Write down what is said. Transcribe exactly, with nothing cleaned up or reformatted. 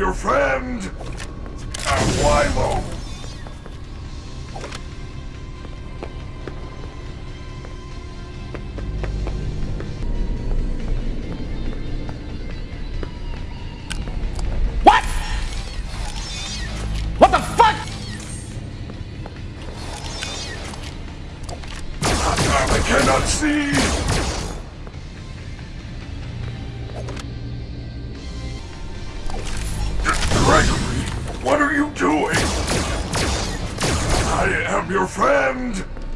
your friend, Aguaymo. What? What the fuck? I cannot see. Gregory, what are you doing? I am your friend.